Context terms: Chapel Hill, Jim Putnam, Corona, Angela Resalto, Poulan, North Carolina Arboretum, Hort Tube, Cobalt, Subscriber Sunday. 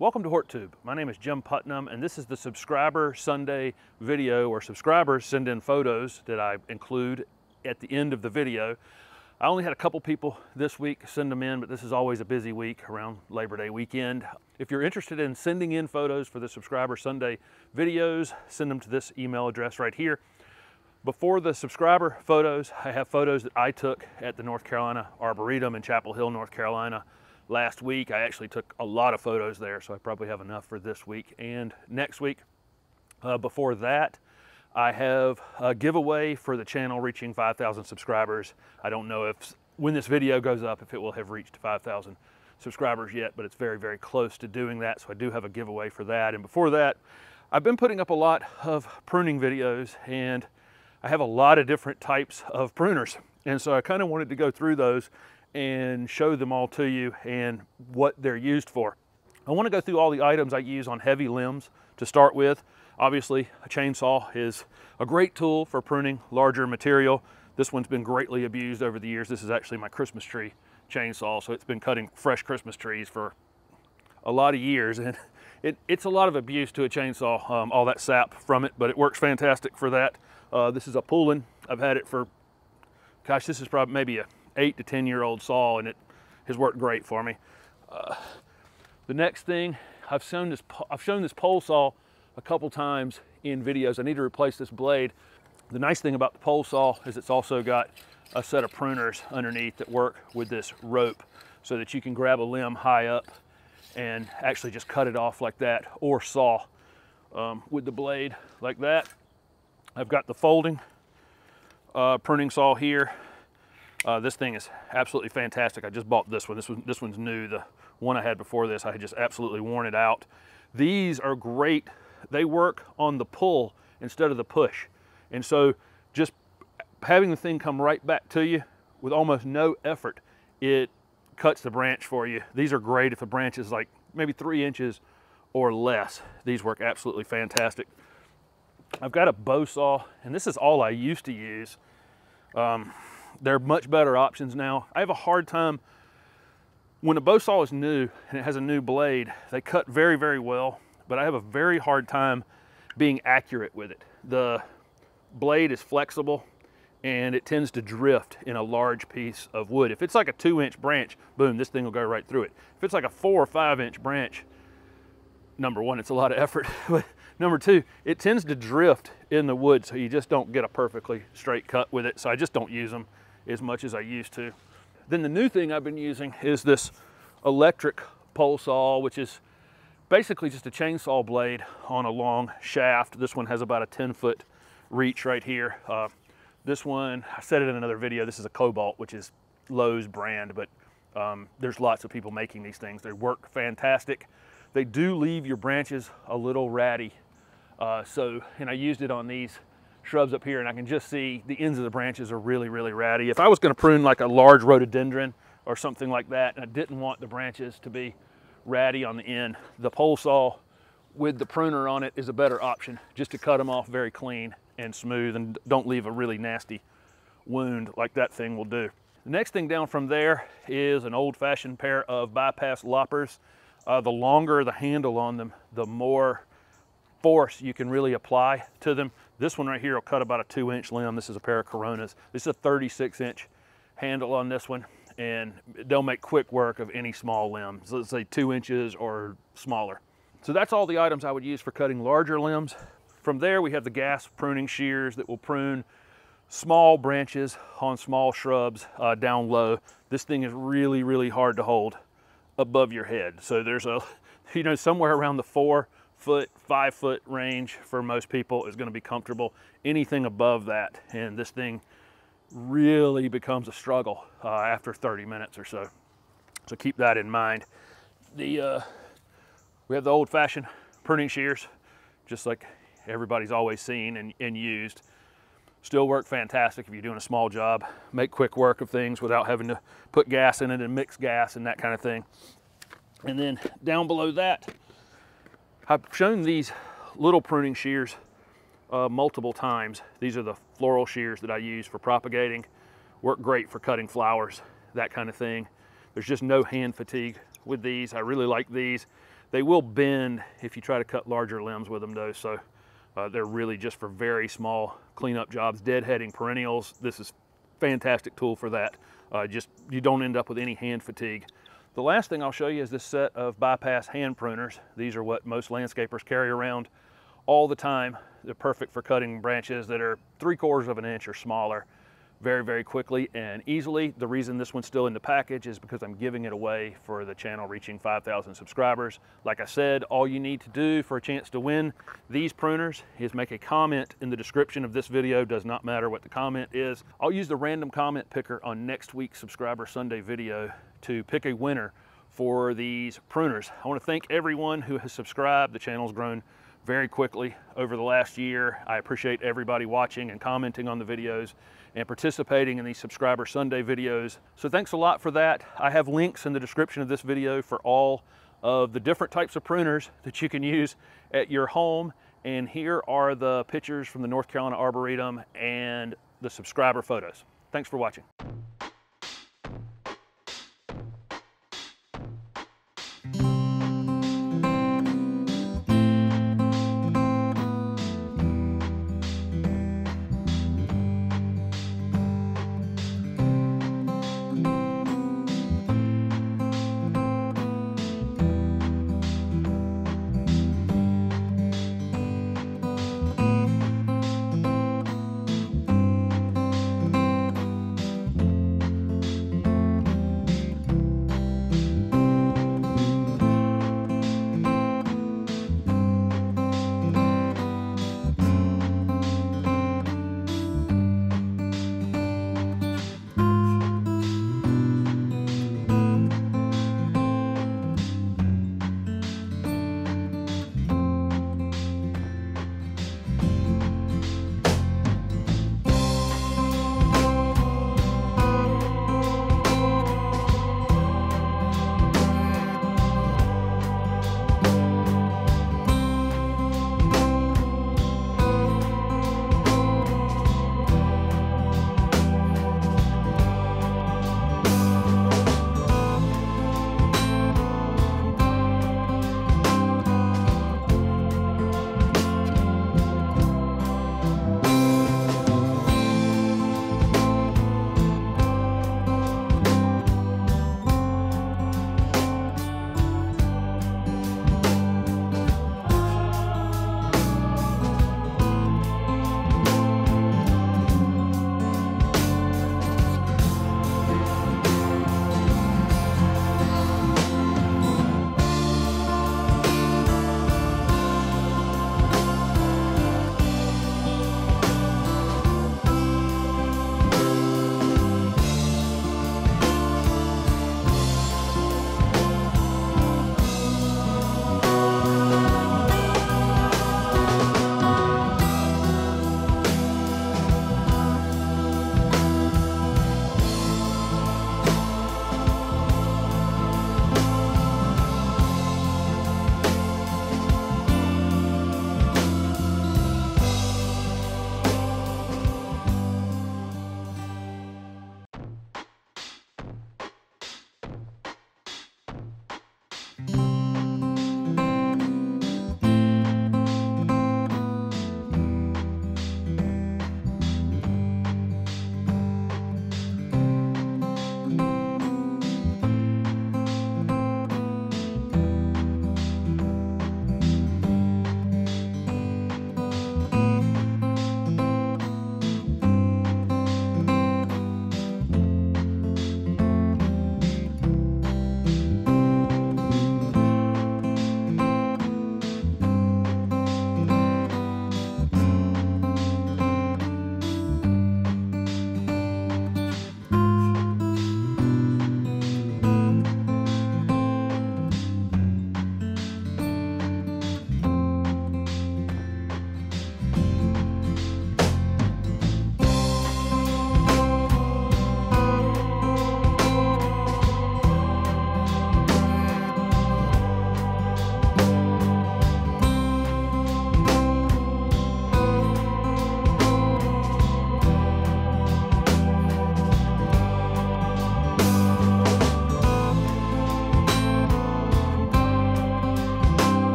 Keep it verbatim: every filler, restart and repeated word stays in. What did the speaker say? Welcome to Hort Tube. My name is Jim Putnam, and this is the Subscriber Sunday video where subscribers send in photos that I include at the end of the video. I only had a couple people this week send them in, but this is always a busy week around Labor Day weekend. If you're interested in sending in photos for the Subscriber Sunday videos, send them to this email address right here. Before the subscriber photos, I have photos that I took at the North Carolina Arboretum in Chapel Hill, North Carolina. Last week, I actually took a lot of photos there, so I probably have enough for this week and next week. Uh, before that, I have a giveaway for the channel reaching five thousand subscribers. I don't know if when this video goes up, if it will have reached five thousand subscribers yet, but it's very, very close to doing that, so I do have a giveaway for that. And before that, I've been putting up a lot of pruning videos, and I have a lot of different types of pruners. And so I kind of wanted to go through those and show them all to you and what they're used for. I want to go through all the items I use on heavy limbs to start with. Obviously, a chainsaw is a great tool for pruning larger material. This one's been greatly abused over the years. This is actually my Christmas tree chainsaw, so it's been cutting fresh Christmas trees for a lot of years, and it, it's a lot of abuse to a chainsaw, um, all that sap from it, but it works fantastic for that. Uh, this is a Poulan. I've had it for, gosh, this is probably maybe a eight to ten year old saw, and it has worked great for me. Uh, the next thing, I've shown this I've shown this pole saw a couple times in videos. I need to replace this blade. The nice thing about the pole saw is it's also got a set of pruners underneath that work with this rope, so that you can grab a limb high up and actually just cut it off like that, or saw um, with the blade like that. I've got the folding uh, pruning saw here. Uh, this thing is absolutely fantastic. I just bought this one. This one, this one's new. The one I had before this, I had just absolutely worn it out. These are great. They work on the pull instead of the push. And so just having the thing come right back to you with almost no effort, it cuts the branch for you. These are great if the branch is like maybe three inches or less. These work absolutely fantastic. I've got a bow saw, and this is all I used to use. Um, They're much better options now. I have a hard time, when a bow saw is new and it has a new blade, they cut very, very well, but I have a very hard time being accurate with it. The blade is flexible, and it tends to drift in a large piece of wood. If it's like a two inch branch, boom, this thing will go right through it. If it's like a four or five inch branch, number one, it's a lot of effort, but number two, it tends to drift in the wood, so you just don't get a perfectly straight cut with it, so I just don't use them as much as I used to. Then the new thing I've been using is this electric pole saw, which is basically just a chainsaw blade on a long shaft. This one has about a ten foot reach right here. Uh, this one, I said it in another video, this is a Cobalt, which is Lowe's brand, but um, there's lots of people making these things. They work fantastic. They do leave your branches a little ratty. Uh, so, and I used it on these shrubs up here, and I can just see the ends of the branches are really, really ratty. If I was going to prune like a large rhododendron or something like that, and I didn't want the branches to be ratty on the end, the pole saw with the pruner on it is a better option, just to cut them off very clean and smooth, and don't leave a really nasty wound like that thing will do. The next thing down from there is an old-fashioned pair of bypass loppers. Uh, the longer the handle on them, the more force you can really apply to them. This one right here will cut about a two inch limb. This is a pair of Coronas. This is a thirty-six inch handle on this one, and they'll make quick work of any small limb. So let's say two inches or smaller. So that's all the items I would use for cutting larger limbs. From there, we have the gas pruning shears that will prune small branches on small shrubs uh, down low. This thing is really, really hard to hold above your head. So there's a, you know, somewhere around the four foot, five foot range for most people is going to be comfortable. Anything above that, and this thing really becomes a struggle uh, after thirty minutes or so. So keep that in mind. The uh, we have the old-fashioned pruning shears, just like everybody's always seen and, and used. Still work fantastic if you're doing a small job. Make quick work of things without having to put gas in it and mix gas and that kind of thing. And then down below that, I've shown these little pruning shears uh, multiple times. These are the floral shears that I use for propagating. Work great for cutting flowers, that kind of thing. There's just no hand fatigue with these. I really like these. They will bend if you try to cut larger limbs with them though, so uh, they're really just for very small cleanup jobs. Deadheading perennials, this is a fantastic tool for that. Uh, just you don't end up with any hand fatigue. The last thing I'll show you is this set of bypass hand pruners. These are what most landscapers carry around all the time. They're perfect for cutting branches that are three quarters of an inch or smaller very, very quickly and easily. The reason this one's still in the package is because I'm giving it away for the channel reaching five thousand subscribers. Like I said, all you need to do for a chance to win these pruners is make a comment in the description of this video. Does not matter what the comment is. I'll use the random comment picker on next week's Subscriber Sunday video to pick a winner for these pruners. I want to thank everyone who has subscribed. The channel's grown very quickly over the last year. I appreciate everybody watching and commenting on the videos and participating in these Subscriber Sunday videos. So thanks a lot for that. I have links in the description of this video for all of the different types of pruners that you can use at your home. And here are the pictures from the North Carolina Arboretum and the subscriber photos. Thanks for watching.